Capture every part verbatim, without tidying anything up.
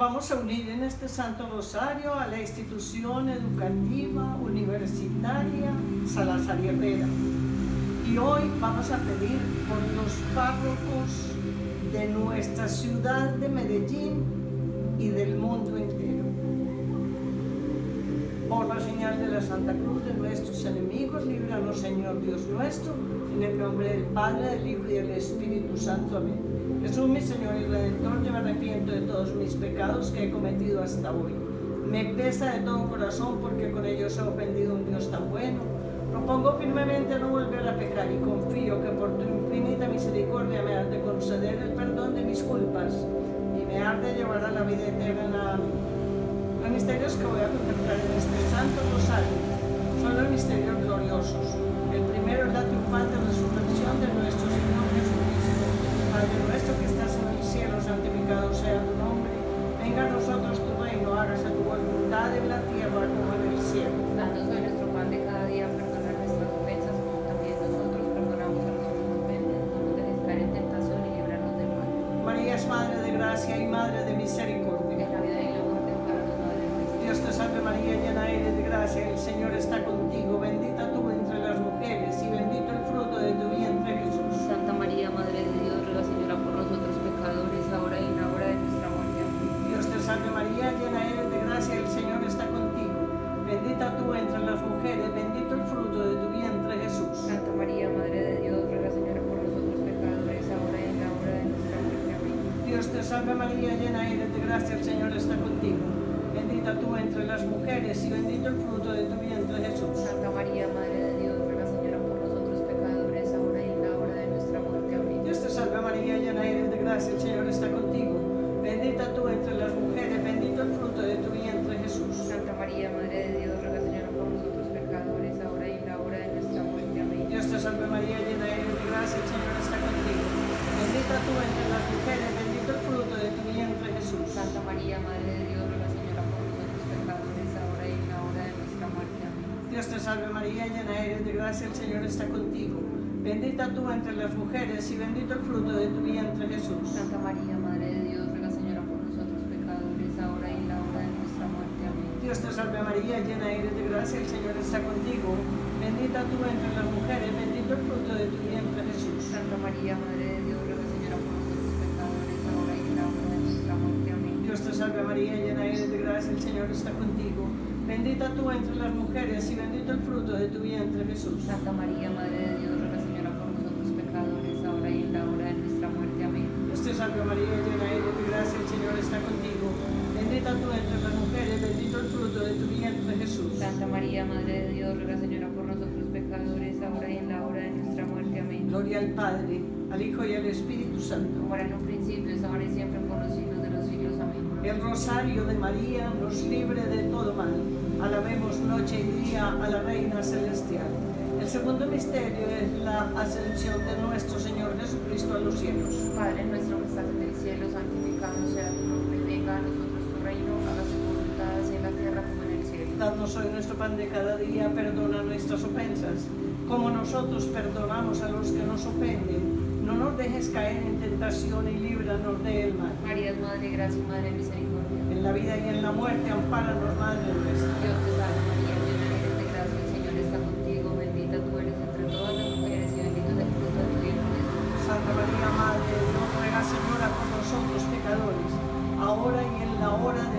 vamos a unir en este Santo Rosario a la institución educativa universitaria Salazar y Herrera. Y hoy vamos a pedir por los párrocos de nuestra ciudad de Medellín y del mundo entero. Por la señal de la Santa Cruz de nuestros enemigos, líbranos, Señor Dios nuestro, en el nombre del Padre, del Hijo y del Espíritu Santo. Amén. Jesús, mi Señor y Redentor, yo me arrepiento de todos mis pecados que he cometido hasta hoy. Me pesa de todo corazón porque con ellos he ofendido a un Dios tan bueno. Propongo firmemente no volver a pecar y confío que por tu infinita misericordia me has de conceder el perdón de mis culpas y me has de llevar a la vida eterna. Los misterios que voy a contemplar en este Santo Rosario son los misterios gloriosos. El primero es la triunfante resurrección de nuestro Señor Jesucristo. Padre nuestro que estás en el cielo, santificado sea tu nombre. Venga a nosotros tu reino, hágase tu voluntad en la tierra como en el cielo. Danos hoy nuestro pan de cada día, perdona nuestras ofensas como también nosotros perdonamos a los que nos ofenden. No nos dejes caer en tentación y líbranos del mal. María es madre de gracia y madre de misericordia. En la vida y la muerte, perdónanos, Madre Nuestra. Dios te salve María, llena eres de gracia, el Señor está contigo. Bendita tú entre las mujeres y bendito el fruto de tu vientre, Jesús. Santa María, Madre de Dios, ruega Señora por nosotros pecadores, ahora y en la hora de nuestra muerte. Dios te salve María, llena eres de gracia, el Señor está contigo. Bendita tú entre las mujeres, bendito el fruto de tu vientre, Jesús. Santa María, Madre de Dios, ruega Señora por nosotros pecadores, ahora y en la hora de nuestra muerte. Amén. Dios te salve María, llena eres de gracia, el Señor está contigo. Bendita tú entre las mujeres y bendito el fruto de tu vientre, Jesús. Santa María, Madre de Dios, ruega Señora por nosotros pecadores, ahora y en la hora de nuestra muerte. Amén. Dios te salve María, llena eres de gracia, el Señor está contigo. Bendita tú entre las mujeres, bendito el fruto de tu vientre, Jesús. Santa María, Madre de Dios, ruega Señora por nosotros pecadores, ahora y en la hora de nuestra muerte. Amén. Dios te salve María, llena eres de gracia, el Señor está contigo. Bendita tú entre las mujeres, bendito el fruto de tu vientre, Jesús. Santa María, Madre de Dios, ruega Señora por nosotros pecadores, ahora y en la hora de nuestra muerte. Amén. Dios te salve María, llena eres de gracia, el Señor está contigo. Bendita tú entre las mujeres y bendito el fruto de tu vientre, Jesús. Santa María, Madre de Dios, ruega Señora por nosotros pecadores, ahora y en la hora de nuestra muerte. Amén. Dios te salve María, llena eres de gracia, el Señor está contigo. Bendita tú entre las mujeres, bendito el fruto de tu vientre, Jesús. Santa María, Madre de Dios, ruega Señora por nosotros pecadores, ahora y en la hora de nuestra muerte. Amén. Dios te salve María, llena eres de gracia, el Señor está contigo. Bendita tú entre las mujeres y bendito el fruto de tu vientre, Jesús. Santa María, Madre de Dios, ruega Señora por nosotros pecadores, ahora y en la hora de nuestra muerte. Amén. Dios te salve María, llena eres de gracia, el Señor está contigo. Bendita tú entre las mujeres, bendito el fruto de tu vientre, Jesús. Santa María, Madre de Dios, ruega Señora por nosotros pecadores, ahora y en la hora de nuestra muerte. Amén. Gloria al Padre, al Hijo y al Espíritu Santo. Como era en un principio, es ahora y siempre, por los siglos de los siglos. Amén. El Rosario de María nos libre de todo mal. Alabemos noche y día a la Reina Celestial. El segundo misterio es la ascensión de nuestro Señor Jesucristo a los cielos. Padre nuestro que estás en el cielo, santificado sea tu nombre. Venga a nosotros tu reino, hágase tu voluntad así en la tierra como en el cielo. Danos hoy nuestro pan de cada día, perdona nuestras ofensas, como nosotros perdonamos a los que nos ofenden. No nos dejes caer en tentación y líbranos del mal. María, Madre, gracia, Madre, misericordia. En la vida y en la muerte, ampáranos, Madre nuestra. Dios te salve, María, llena eres de gracia, el Señor está contigo. Bendita tú eres entre todas las mujeres y bendito es el fruto de tu vientre, Jesús. Santa María, Madre, nos ruega, Señora, por nosotros pecadores, ahora y en la hora de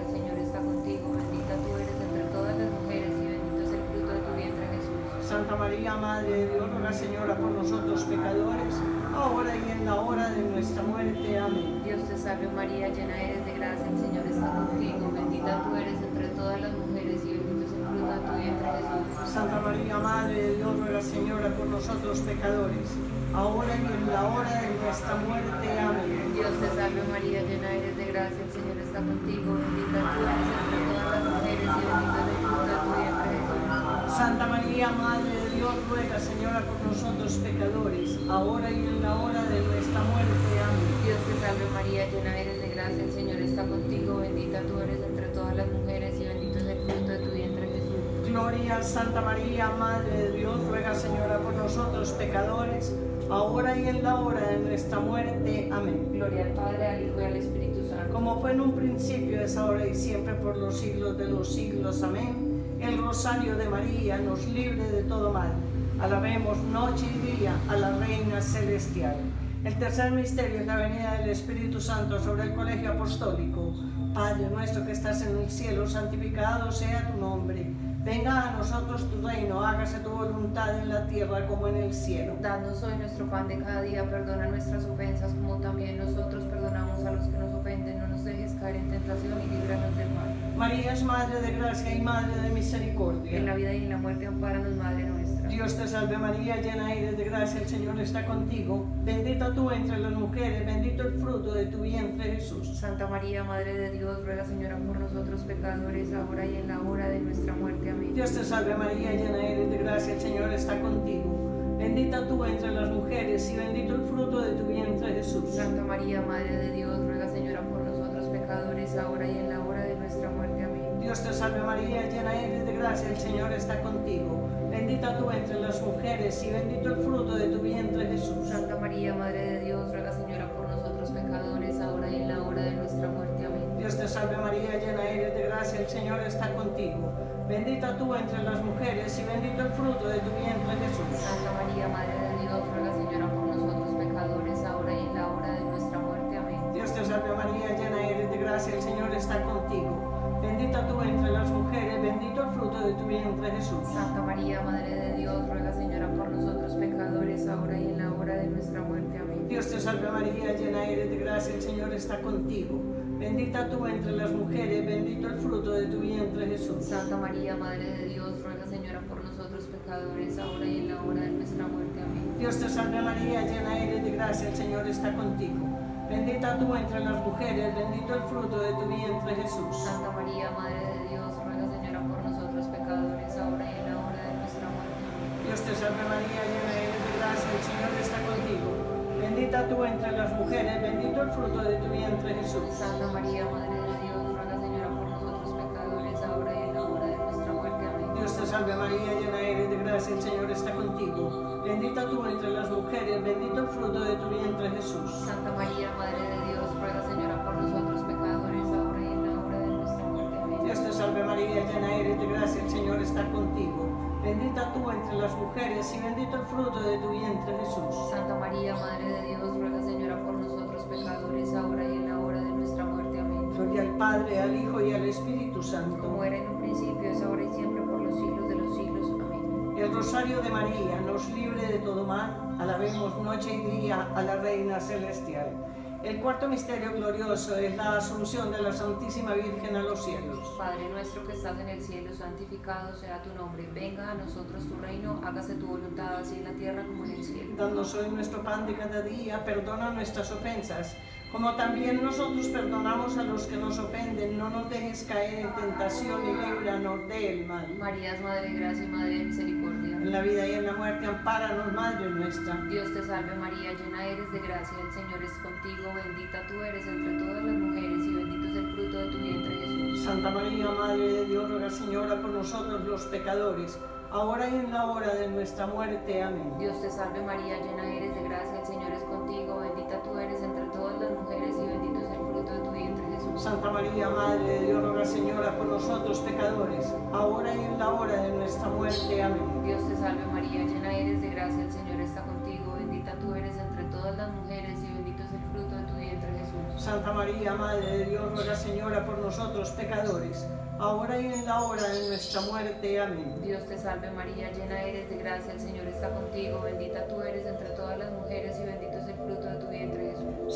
el Señor está contigo, bendita tú eres entre todas las mujeres y bendito es el fruto de tu vientre, Jesús. Santa María, Madre de Dios, ruega, Señora, por nosotros pecadores, ahora y en la hora de nuestra muerte. Amén. Dios te salve María, llena eres de gracia, el Señor está contigo, bendita tú eres entre todas las mujeres y bendito es el fruto de tu vientre, Jesús. Santa María, Madre de Dios, ruega, Señora, por nosotros pecadores, ahora y en la hora de nuestra muerte. Amén. Dios te salve María, llena eres de gracia, el Señor está contigo, bendita tú eres entre todas las mujeres y bendito es el fruto de tu vientre, Jesús. Santa María, Madre de Dios, ruega, Señora, por nosotros pecadores, ahora y en la hora de nuestra muerte. Amén. Dios te salve María, llena eres de gracia, el Señor está contigo, bendita tú eres entre todas las mujeres y bendito es el fruto de tu vientre, Jesús. Gloria, Santa María, Madre de Dios, ruega, Señora, por nosotros pecadores, ahora y en la hora de nuestra muerte. Amén. Gloria al Padre, al Hijo y al Espíritu Santo. Como fue en un principio, es ahora y siempre, por los siglos de los siglos. Amén. El Rosario de María nos libre de todo mal. Alabemos noche y día a la Reina Celestial. El tercer misterio es la venida del Espíritu Santo sobre el Colegio Apostólico. Padre nuestro que estás en el cielo, santificado sea tu nombre. Venga a nosotros tu reino, hágase tu voluntad en la tierra como en el cielo. Danos hoy nuestro pan de cada día, perdona nuestras ofensas como también nosotros perdonamos a los que nos ofenden. No nos dejes caer en tentación y líbranos del mal. María es Madre de Gracia y Madre de Misericordia. En la vida y en la muerte, ampáranos, Madre nuestra. Dios te salve María, llena eres de gracia, el Señor está contigo. Bendita tú entre las mujeres, bendito el fruto de tu vientre, Jesús. Santa María, Madre de Dios, ruega, Señora, por nosotros pecadores, ahora y en la hora de nuestra muerte. Amén. Dios te salve María, llena eres de gracia, el Señor está contigo. Bendita tú entre las mujeres y bendito el fruto de tu vientre, Jesús. Santa María, Madre de Dios, ruega, Señora, por nosotros pecadores, ahora y en la hora de nuestra muerte. Amén. Dios te salve María, llena eres de gracia, el Señor está contigo. Bendita tú entre las mujeres y bendito el fruto de tu vientre, Jesús. Santa María, Madre de Dios, ruega, Señora, por nosotros pecadores, ahora y en la hora de nuestra muerte. Amén. Dios te salve María, llena eres de gracia, el Señor está contigo. Bendita tú entre las mujeres y bendito el fruto de tu vientre, Jesús. Santa María, Madre de Dios, ruega, Señora, por nosotros pecadores, ahora y en la hora de nuestra muerte. Amén. Dios te salve María, llena eres de gracia, el Señor está contigo. Bendita tú entre las mujeres, bendito el fruto de tu vientre, Jesús. Santa María, Madre de Dios, ruega, Señora, por nosotros pecadores, ahora y en la hora de nuestra muerte. Amén. Dios te salve María, llena eres de gracia, el Señor está contigo. Bendita tú entre las mujeres, bendito el fruto de tu vientre, Jesús. Santa María, Madre de Dios, ruega, Señora, por nosotros pecadores, ahora y en la hora de nuestra muerte. Amén. Dios te salve María, llena eres de gracia, el Señor está contigo. Bendita tú entre las mujeres, bendito el fruto de tu vientre, Jesús. Santa María, Madre de Dios, ruega, Señora, por nosotros pecadores, ahora y en la hora de nuestra muerte. Amén. Dios te salve María, llena eres de gracia, el Señor está contigo. Bendita tú entre las mujeres, bendito el fruto de tu vientre, Jesús. Santa María, Madre de Dios, ruega, Señora, por nosotros pecadores, ahora y en la hora de nuestra muerte. Amén. Dios te salve María, llena eres de gracia, el Señor está contigo. Bendita tú entre las mujeres, bendito el fruto de tu vientre, Jesús. Santa María, Madre de Dios, ruega, Señora, por nosotros pecadores, ahora y en la hora de nuestra muerte. Amén. Dios te salve María, llena eres de gracia, el Señor está contigo. Bendita tú entre las mujeres y bendito el fruto de tu vientre, Jesús. Santa María, Madre de Dios, ruega, Señora, por nosotros pecadores, ahora y en la hora de nuestra muerte. Amén. Gloria al Padre, al Hijo y al Espíritu Santo. Como era en un principio, es ahora y siempre, por los siglos de los siglos. Amén. El Rosario de María nos libre de todo mal. Alabemos noche y día a la Reina Celestial. El cuarto misterio glorioso es la Asunción de la Santísima Virgen a los cielos. Padre nuestro que estás en el cielo, santificado sea tu nombre. Venga a nosotros tu reino, hágase tu voluntad así en la tierra como en el cielo. Danos hoy nuestro pan de cada día, perdona nuestras ofensas, como también nosotros perdonamos a los que nos ofenden. No nos dejes caer en tentación y líbranos del mal. María es Madre de Gracia y Madre de Misericordia. En la vida y en la muerte, ampáranos, Madre nuestra. Dios te salve María, llena eres de gracia, el Señor es contigo. Bendita tú eres entre todas las mujeres y bendito es el fruto de tu vientre, Jesús. Santa María, Madre de Dios, ruega, Señora, por nosotros los pecadores, ahora y en la hora de nuestra muerte. Amén. Dios te salve María, llena eres de gracia, el Señor es contigo, bendita tú eres entre todas las mujeres y bendito es el fruto fruto de tu vientre, Jesús. Santa María, Madre de Dios, ruega, Señora, por nosotros pecadores, ahora y en la hora de nuestra muerte. Amén. Dios te salve María, llena eres de gracia, el Señor está contigo, bendita tú eres entre todas las mujeres y bendito es el fruto de tu vientre, Jesús. Santa María, Madre de Dios, ruega, Señora, por nosotros pecadores, ahora y en la hora de nuestra muerte. Amén. Dios te salve María, llena eres de gracia, el Señor está contigo, bendita tú eres entre todas las mujeres y bendito es el fruto de tu vientre, Jesús.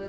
de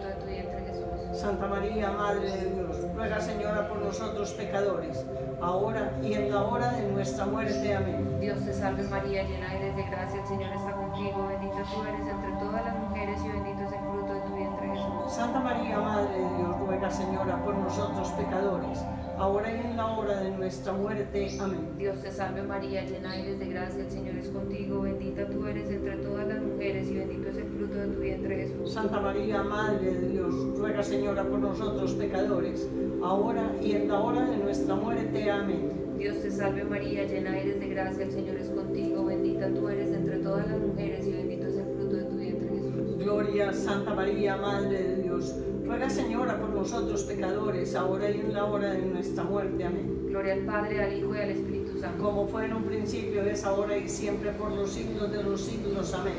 de tu vientre, Jesús. Santa María, Madre de Dios, ruega, Señora, por nosotros pecadores, ahora y en la hora de nuestra muerte. Amén. Dios te salve María, llena eres de gracia, el Señor está contigo, bendita tú eres entre todas las mujeres y bendito es el fruto de tu vientre, Jesús. Santa María, Madre de Dios, ruega, Señora, por nosotros pecadores, ahora y en la hora de nuestra muerte. Amén. Dios te salve María, llena eres de gracia, el Señor es contigo, bendita tú eres entre todas las mujeres y bendito es el fruto de tu vientre, Jesús. Santa María, Madre de Dios, ruega, Señora, por nosotros pecadores, ahora y en la hora de nuestra muerte. Amén. Dios te salve María, llena eres de gracia, el Señor es contigo, bendita tú eres entre todas las mujeres y bendito es el fruto de tu vientre, Jesús. Gloria, Santa María, Madre de Dios, ruega, Señora, por nosotros pecadores, ahora y en la hora de nuestra muerte. Amén. Gloria al Padre, al Hijo y al Espíritu Santo, como fue en un principio, es ahora y siempre, por los siglos de los siglos. Amén.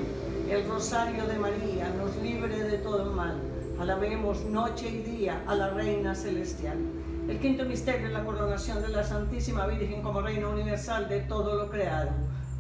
El Rosario de María nos libre de todo mal. Alabemos noche y día a la Reina Celestial. El quinto misterio es la coronación de la Santísima Virgen como Reina Universal de todo lo creado.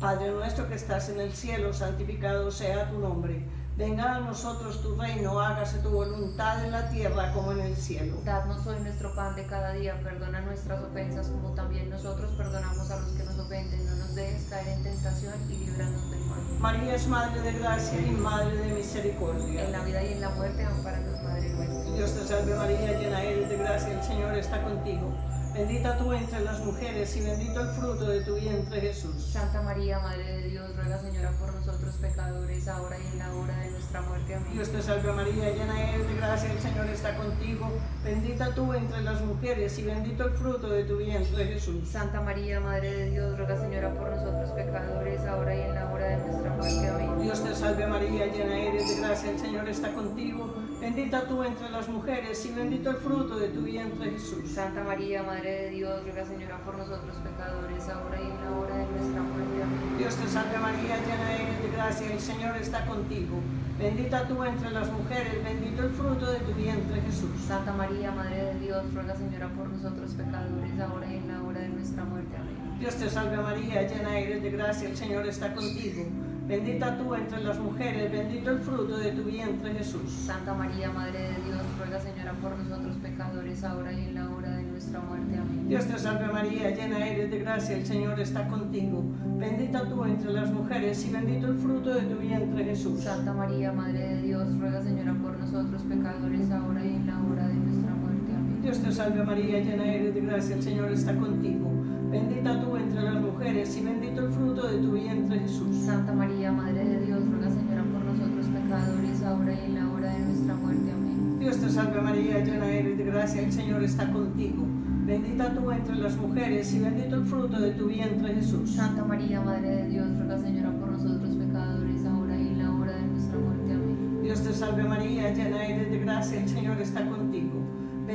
Padre nuestro que estás en el cielo, santificado sea tu nombre. Venga a nosotros tu reino, hágase tu voluntad en la tierra como en el cielo. Dadnos hoy nuestro pan de cada día, perdona nuestras ofensas como también nosotros perdonamos a los que nos ofenden. No nos dejes caer en tentación y líbranos del mal. María es Madre de Gracia y Madre de Misericordia. En la vida y en la muerte, ampáranos, Madre nuestra. Dios te salve María, llena eres de gracia, el Señor está contigo. Bendita tú entre las mujeres y bendito el fruto de tu vientre, Jesús. Santa María, Madre de Dios, ruega, Señora, por nosotros pecadores, ahora y en la hora de nuestra muerte. Amén. Dios te salve María, llena eres de gracia, el Señor está contigo. Bendita tú entre las mujeres y bendito el fruto de tu vientre, Jesús. Santa María, Madre de Dios, ruega, Señora, por nosotros pecadores, ahora y en la hora de nuestra muerte. Amén. Dios te salve María, llena eres de gracia, el Señor está contigo. Bendita tú entre las mujeres y bendito el fruto de tu vientre, Jesús. Santa María, Madre de Dios, ruega, Señora, por nosotros pecadores, ahora y en la hora de nuestra muerte. Amén. Dios te salve María, llena eres de gracia, el Señor está contigo. Bendita tú entre las mujeres, bendito el fruto de tu vientre, Jesús. Santa María, Madre de Dios, ruega, Señora, por nosotros pecadores, ahora y en la hora de nuestra muerte. Amén. Dios te salve María, llena eres de gracia, el Señor está contigo. Bendita tú entre las mujeres, bendito el fruto de tu vientre, Jesús. Santa María, Madre de Dios, ruega, Señora, por nosotros pecadores, ahora y en la hora de nuestra muerte. Amén. Dios te salve María, llena eres de gracia, el Señor está contigo. Bendita tú entre las mujeres y bendito el fruto de tu vientre, Jesús. Santa María, Madre de Dios, ruega, Señora, por nosotros pecadores, ahora y en la hora de nuestra muerte. Amén. Dios te salve María, llena eres de gracia, el Señor está contigo. Bendita tú entre las mujeres y bendito el fruto de tu vientre, Jesús. Santa María, Madre de Dios, ruega, Señora, por nosotros pecadores, ahora y en la hora de nuestra muerte. Amén. Dios te salve María, llena eres de gracia, el Señor está contigo. Bendita tú entre las mujeres y bendito el fruto de tu vientre, Jesús. Santa María, Madre de Dios, ruega, Señora, por nosotros pecadores, ahora y en la hora de nuestra muerte. Amén. Dios te salve María, llena eres de gracia, el Señor está contigo.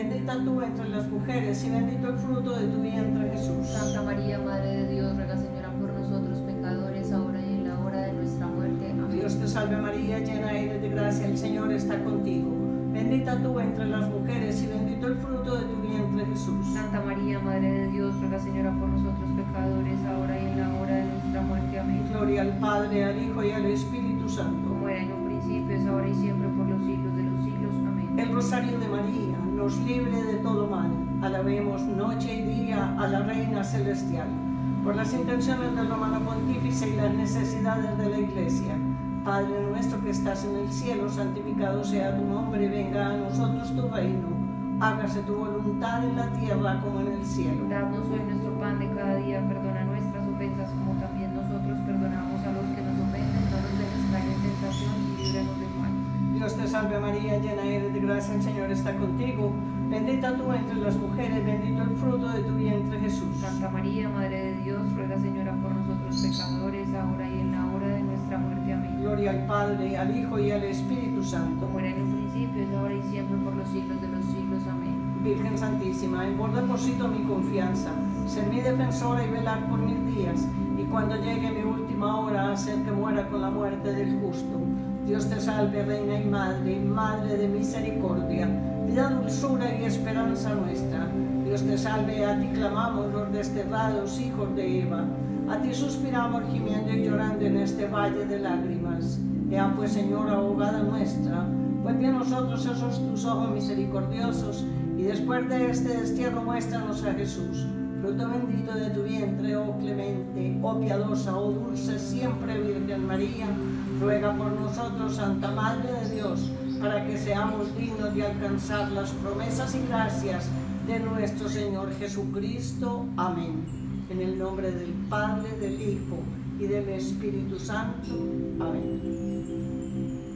Bendita tú entre las mujeres y bendito el fruto de tu vientre, Jesús. Santa María, Madre de Dios, ruega, Señora, por nosotros pecadores, ahora y en la hora de nuestra muerte. Amén. Dios te salve María, llena eres de gracia, el Señor está contigo. Bendita tú entre las mujeres y bendito el fruto de tu vientre, Jesús. Santa María, Madre de Dios, ruega, Señora, por nosotros pecadores, ahora y en la hora de nuestra muerte. Amén. Gloria al Padre, al Hijo y al Espíritu Santo. Como era en un principio, es ahora y siempre, por los siglos de los siglos. Amén. El Rosario de María nos libre de todo mal. Alabemos noche y día a la Reina Celestial. por las intenciones del Romano Pontífice y las necesidades de la Iglesia. Padre nuestro que estás en el cielo, santificado sea tu nombre, venga a nosotros tu reino, hágase tu voluntad en la tierra como en el cielo. Danos hoy nuestro pan de cada día, perdona nuestras ofensas como también nosotros perdonamos a los que nos ofenden, no nos dejes caer en tentación y líbranos del mal. Dios te salve María, llena eres de gracia, el Señor está contigo. Bendita tú entre las mujeres, bendito el fruto de tu vientre Jesús. Santa María, Madre de Dios, ruega Señora por nosotros pecadores, ahora y en la hora de nuestra muerte. Amén. Gloria al Padre, al Hijo y al Espíritu Santo. Como era en el principio, es ahora y siempre, por los siglos de los siglos. Amén. Virgen Santísima, en vos deposito mi confianza, ser mi defensora y velar por mis días, y cuando llegue mi última hora, hacer que muera con la muerte del justo. Dios te salve, Reina y Madre, Madre de misericordia, vida, dulzura y esperanza nuestra. Dios te salve, a ti clamamos los desterrados hijos de Eva, a ti suspiramos gimiendo y llorando en este valle de lágrimas. Ea pues, Señora, abogada nuestra, vuelve a nosotros esos tus ojos misericordiosos, y después de este destierro muéstranos a Jesús, fruto bendito de tu vientre, oh clemente, oh piadosa, oh dulce, siempre Virgen María. Ruega por nosotros, Santa Madre de Dios, para que seamos dignos de alcanzar las promesas y gracias de nuestro Señor Jesucristo. Amén. En el nombre del Padre, del Hijo y del Espíritu Santo. Amén.